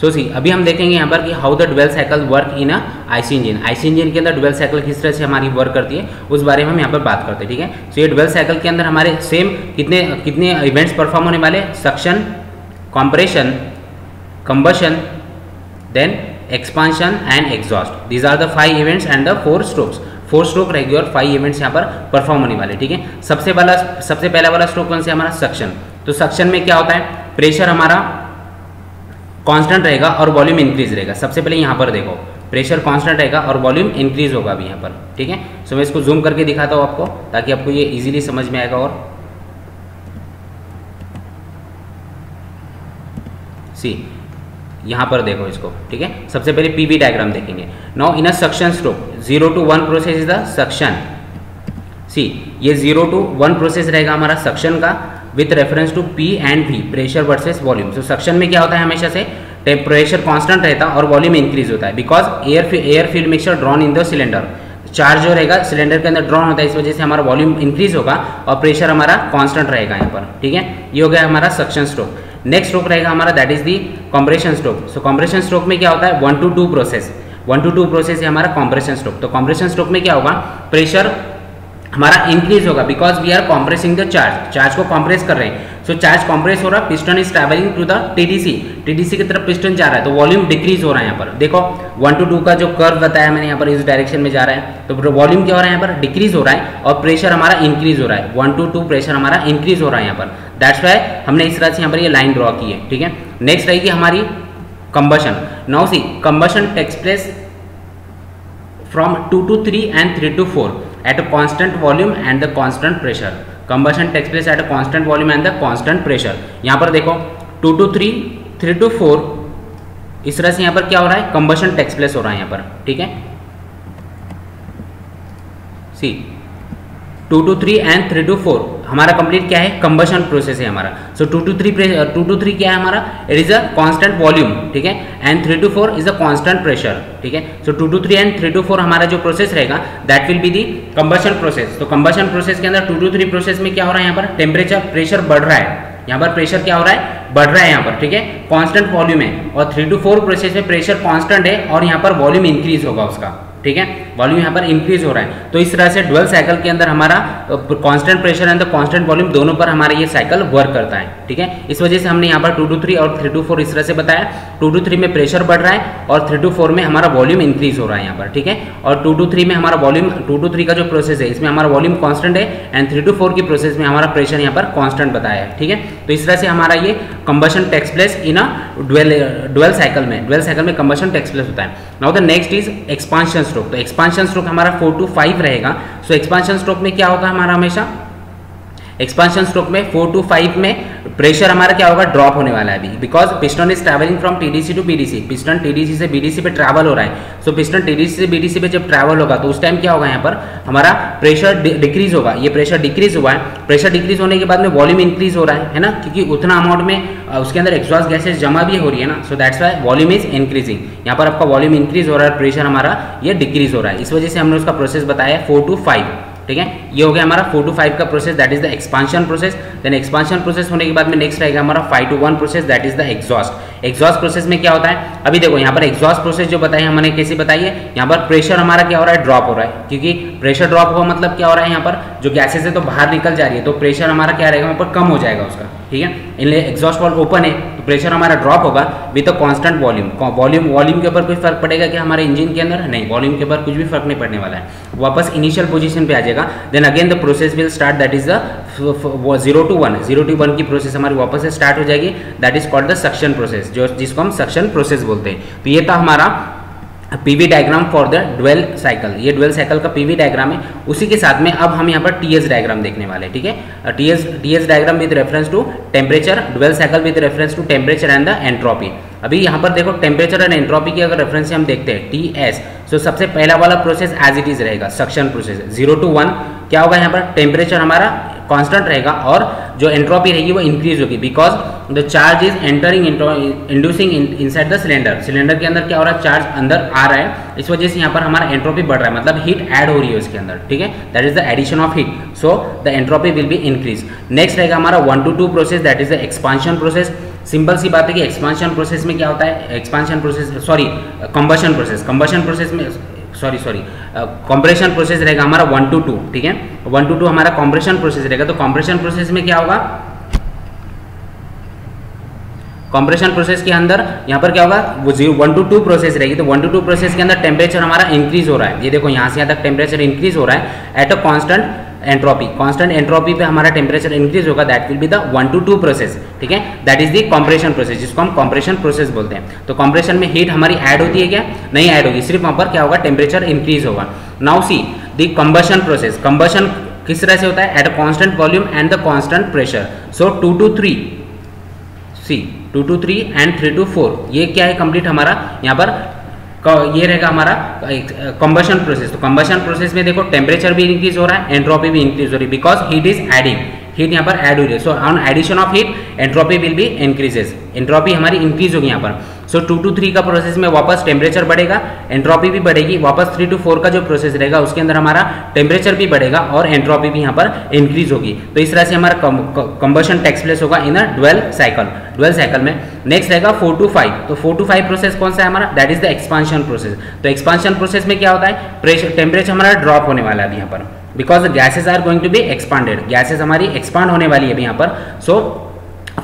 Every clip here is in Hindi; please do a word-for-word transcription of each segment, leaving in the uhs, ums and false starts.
सो सी अभी हम देखेंगे यहाँ पर कि how the dual cycle work in a IC engine. IC engine के अंदर ड्यूल साइकिल किस तरह से हमारी वर्क करती है उस बारे में हम यहाँ पर बात करते हैं, ठीक है। सो so, ये ड्यूल साइकिल के अंदर हमारे सेम कितने कितने इवेंट्स परफॉर्म होने वाले, suction, compression, combustion, then expansion and exhaust. These are the five events and the four strokes. Four stroke रहेगी और फाइव इवेंट्स यहाँ पर परफॉर्म होने वाले, ठीक है। सबसे वाला सबसे पहला वाला स्ट्रोक कौन से हमारा, सक्शन। तो सक्शन में क्या होता है, प्रेशर हमारा कांस्टेंट रहेगा और वॉल्यूम इंक्रीज रहेगा। सबसे पहले यहाँ पर देखो, प्रेशर कांस्टेंट रहेगा और वॉल्यूम इंक्रीज होगा अभी यहाँ पर, ठीक है। सो मैं इसको जूम करके दिखाता हूँ आपको ताकि आपको ये इजीली समझ में आएगा। और सी यहाँ पर देखो इसको, ठीक है। सबसे पहले पीवी डायग्राम देखेंगे। Now in a suction stroke zero to one process is the suction. See ये जीरो टू वन प्रोसेस रहेगा हमारा सक्शन का with reference to P and V, pressure versus volume. So suction में क्या होता है, हमेशा से प्रेशर कांस्टेंट रहता है और वॉल्यूम इंक्रीज होता है because air air field mixture drawn in the cylinder. Charge जो रहेगा सिलेंडर के अंदर ड्रॉन होता है, इस वजह से हमारा वॉल्यूम इंक्रीज होगा और प्रेशर हमारा कांस्टेंट रहेगा यहाँ पर, ठीक है। ये हो गया हमारा सक्शन स्ट्रोक। नेक्स्ट स्ट्रोक रहेगा हमारा, that is the compression stroke. So compression stroke में क्या होता है, one to two process one to two process है हमारा कंप्रेशन स्ट्रोक। तो कंप्रेशन स्ट्रोक में क्या होगा, प्रेशर हमारा इंक्रीज होगा because we are compressing the charge, charge को कॉम्प्रेस कर रहे हैं। सो चार्ज कॉम्प्रेस हो रहा है, piston is travelling to the TDC, TDC की तरफ पिस्टन जा रहा है, तो वॉल्यूम डिक्रीज हो रहा है यहाँ पर। देखो वन टू टू का जो कर्व बताया मैंने यहाँ पर, इस डायरेक्शन में जा रहा है, तो वॉल्यूम क्या हो रहा है यहाँ पर, डिक्रीज हो रहा है और प्रेशर हमारा इंक्रीज हो रहा है। वन टू टू प्रेशर हमारा इंक्रीज हो रहा है यहाँ पर, दैट्स वाई हमने इस तरह से यहाँ पर ये लाइन ड्रॉ की है, ठीक है। नेक्स्ट रहेगी हमारी combustion. Now see combustion takes place from two to three and three to four at a constant volume and the constant pressure. Combustion takes place at a constant volume and the constant pressure. यहाँ पर देखो two to three three to four इस तरह से यहाँ पर क्या हो रहा है, combustion takes place हो रहा है यहाँ पर, ठीक है। See two to three and three to four हमारा कंप्लीट क्या है, कंबशन प्रोसेस है हमारा। So two to three two to three क्या है हमारा, it is a constant volume, ठीक है, and three to four is a constant pressure, ठीक है। So two to three and three to four हमारा जो प्रोसेस रहेगा that will be the combustion process. तो कंबशन प्रोसेस के अंदर टू टू थ्री प्रोसेस में क्या हो रहा है यहाँ पर, टेम्परेचर प्रेशर बढ़ रहा है यहाँ पर, प्रेशर क्या हो रहा है, बढ़ रहा है यहाँ पर, ठीक है, कांस्टेंट वॉल्यूम है। और थ्री टू फोर प्रोसेस में प्रेशर कांस्टेंट है और यहाँ पर वॉल्यूम इंक्रीज होगा उसका, ठीक है, वॉल्यूम यहाँ पर इंक्रीज हो रहा है। तो इस तरह से ड्यूल साइकिल के अंदर हमारा constant pressure and the constant volume दोनों पर हमारा ये साइकिल वर्क करता है, ठीक है। इस वजह से हमने यहाँ पर टू टू थ्री और थ्री टू फोर इस तरह से बताया। टू टू थ्री में प्रेशर बढ़ रहा है और थ्री टू फोर में हमारा वॉल्यूम इंक्रीज हो रहा है यहाँ पर, ठीक है। और टू टू थ्री में हमारा वॉल्यूम टू टू थ्री का जो प्रोसेस है इसमें हमारा वॉल्यूम कॉन्स्टेंट है एंड थ्री टू फोर की प्रोसेस में हमारा प्रेशर यहाँ पर कॉन्स्टेंट बताया है, ठीक है। तो इस तरह से हमारा ये combustion takes place in a dual dual cycle में ड्यूल साइकिल में कंबशन टेक्स प्लेस होता है। Now the next is expansion stroke. तो एक्सपांशन स्ट्रोक हमारा फोर टू फाइव रहेगा। सो एक्सपांशन स्ट्रोक में क्या होगा हमारा, हमेशा एक्सपांशन स्ट्रोक में फोर टू फाइव में प्रेशर हमारा क्या होगा, ड्रॉप होने वाला है अभी because piston is travelling from TDC to BDC. Piston TDC से बीडीसी पे ट्रैवल हो रहा है। सो पिस्टन टीडीसी से बीडीसी पे जब ट्रैवल होगा तो उस टाइम क्या होगा, यहाँ पर हमारा प्रेशर डिक्रीज होगा। ये प्रेशर डिक्रीज हुआ है, प्रेशर डिक्रीज होने के बाद में वॉल्यूम इंक्रीज हो रहा है, है ना, क्योंकि उतना अमाउंट में उसके अंदर एग्जॉस्ट गैसेज जमा भी हो रही है ना। So that's why volume is increasing. यहाँ पर आपका वॉल्यूम इंक्रीज हो रहा है, प्रेशर हमारा ये डिक्रीज हो रहा है, इस वजह से हमने उसका प्रोसेस बताया है फोर टू फाइव, ठीक है। ये हो गया हमारा फोर टू फाइव का process, that is the expansion process. Then expansion process होने के बाद में नेक्स्ट रहेगा हमारा five to one process, that is the exhaust. Exhaust process में क्या होता है, अभी देखो यहाँ पर एग्जॉस्ट प्रोसेस जो बताई हमने कैसे बताई है, यहाँ पर प्रेशर हमारा क्या हो रहा है, ड्रॉप हो रहा है, क्योंकि प्रेशर ड्रॉप हो मतलब क्या हो रहा है, यहाँ पर जो गैसेज है तो बाहर निकल जा रही है, तो प्रेशर हमारा क्या रहेगा वहाँ पर कम हो जाएगा उसका, ठीक है। इनलिए एग्जॉस्ट वॉल्व ओपन है तो प्रेशर हमारा ड्रॉप होगा with a constant volume. Volume volume के ऊपर कोई फर्क पड़ेगा कि हमारे इंजन के अंदर, नहीं, वॉल्यूम के ऊपर कुछ भी फर्क नहीं पड़ने वाला है, वापस इनिशियल पोजीशन पे आ जाएगा। Then again the process will start, that is the zero to one zero to one की प्रोसेस हमारी वापस से स्टार्ट हो जाएगी, that is called the suction process, जो जिसको हम सक्शन प्रोसेस बोलते हैं। तो ये था हमारा PV diagram for the dual cycle. ये ड्यूल साइकिल का पीवी डायग्राम है, उसी के साथ में अब हम यहाँ पर टीएस डायग्राम देखने वाले हैं, ठीक है। TS TS diagram with reference to temperature, dual cycle with reference to temperature and the entropy. अभी यहाँ पर देखो टेम्परेचर एंड एंट्रोपी की अगर रेफरेंस से हम देखते हैं टी एस, तो सबसे पहला वाला प्रोसेस एज इट इज रहेगा, suction process. Zero to one क्या होगा यहाँ पर, टेम्परेचर हमारा कांस्टेंट रहेगा और जो एंट्रोपी रहेगी वो इंक्रीज होगी because the charge is entering inducing inside the cylinder. Cylinder के अंदर क्या हो रहा है, चार्ज अंदर आ रहा है, इस वजह से यहाँ पर हमारा एंट्रोपी बढ़ रहा है, मतलब हीट ऐड हो रही है उसके अंदर, ठीक है, that is the addition of heat, so the entropy will be increase. Next रहेगा हमारा one to two process, that is the expansion process. Simple सी बात है कि एक्सपांशन प्रोसेस में क्या होता है, expansion process sorry combustion process combustion process में सॉरी सॉरी कंप्रेशन प्रोसेस रहेगा हमारा वन टू टू, ठीक है, वन टू टू हमारा कंप्रेशन प्रोसेस रहेगा। तो कंप्रेशन प्रोसेस में क्या होगा, कंप्रेशन प्रोसेस के अंदर यहाँ पर क्या होगा, वो zero one to two process रहेगी। तो वन टू टू प्रोसेस के अंदर टेम्परेचर हमारा इंक्रीज हो रहा है, ये देखो यहाँ से यहाँ तक टेम्परेचर इंक्रीज हो रहा है at a constant entropy, constant entropy पे हमारा टेम्परेचर इंक्रीज होगा, that will be the one to two process, ठीक है, that is the compression process, जिसको हम कंप्रेशन प्रोसेस बोलते हैं। तो कंप्रेशन में हीट हमारी ऐड होती है क्या, नहीं ऐड होगी, सिर्फ वहाँ पर क्या होगा, टेम्परेचर इंक्रीज होगा। Now see the combustion process, combustion किस तरह से होता है, at a constant volume and the constant pressure. So two to three see two to three and three to four ये क्या है कंप्लीट हमारा यहाँ पर ये रहेगा हमारा कंबशन प्रोसेस। तो कंबशन प्रोसेस में देखो टेम्परेचर भी इंक्रीज हो रहा है, एंट्रोपी भी इंक्रीज हो रही है, because heat is adding, heat यहाँ पर ऐड हो रही है। So on addition of heat entropy will be increases, entropy हमारी इंक्रीज होगी यहाँ पर। सो टू टू थ्री का प्रोसेस में वापस टेम्परेचर बढ़ेगा, एंट्रोपी भी बढ़ेगी, वापस थ्री टू फोर का जो प्रोसेस रहेगा उसके अंदर हमारा टेम्परेचर भी बढ़ेगा और एंट्रोपी भी यहाँ पर इंक्रीज होगी। तो इस तरह से हमारा कंबशन टेक्स प्लेस होगा in a dual cycle. Dual cycle में नेक्स्ट रहेगा फोर टू फाइव। तो फोर टू फाइव प्रोसेस कौन सा है हमारा, that is the expansion process. तो एक्सपांशन प्रोसेस में क्या होता है, प्रेशर टेम्परेचर हमारा ड्रॉप होने वाला है यहाँ पर, because the gases are going to be expanded, gases हमारी एक्सपांड होने वाली है अभी यहाँ पर। So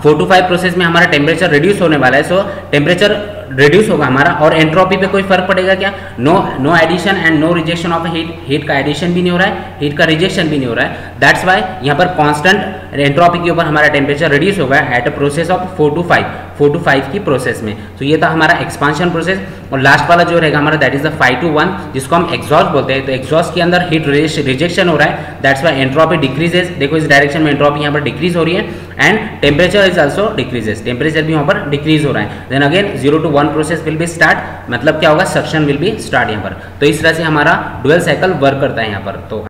four to five process में हमारा टेम्परेचर रिड्यूस होने वाला है। सो so, टेम्परेचर रिड्यूस होगा हमारा और एंट्रोपी पे कोई फर्क पड़ेगा क्या, no no addition and no rejection of heat, heat का एडिशन भी नहीं हो रहा है, हीट का रिजेक्शन भी नहीं हो रहा है। दैट्स वाई यहाँ पर कांस्टेंट एंट्रोपी के ऊपर हमारा टेम्परेचर रिड्यूस होगा at a process of four to five four to five की प्रोसेस में। तो so, ये था हमारा एक्सपांशन प्रोसेस। और लास्ट वाला जो रहेगा हमारा that is the five to one, जिसको हम एग्जॉस्ट बोलते हैं। तो एग्जॉस्ट के अंदर हीट रिजेक्शन हो रहा है, दैट्स वाई एंट्रोपी डिक्रीजेस, देखो इस डायरेक्शन में एंट्रोपी यहाँ पर डिक्रीज हो रही है and temperature is also decreases, temperature भी यहाँ पर डिक्रीज हो रहा है। Then again zero to one process will be start, मतलब क्या होगा, सक्शन विल बी स्टार्ट यहाँ पर। तो इस तरह से हमारा ड्यूल साइकिल वर्क करता है यहाँ पर। तो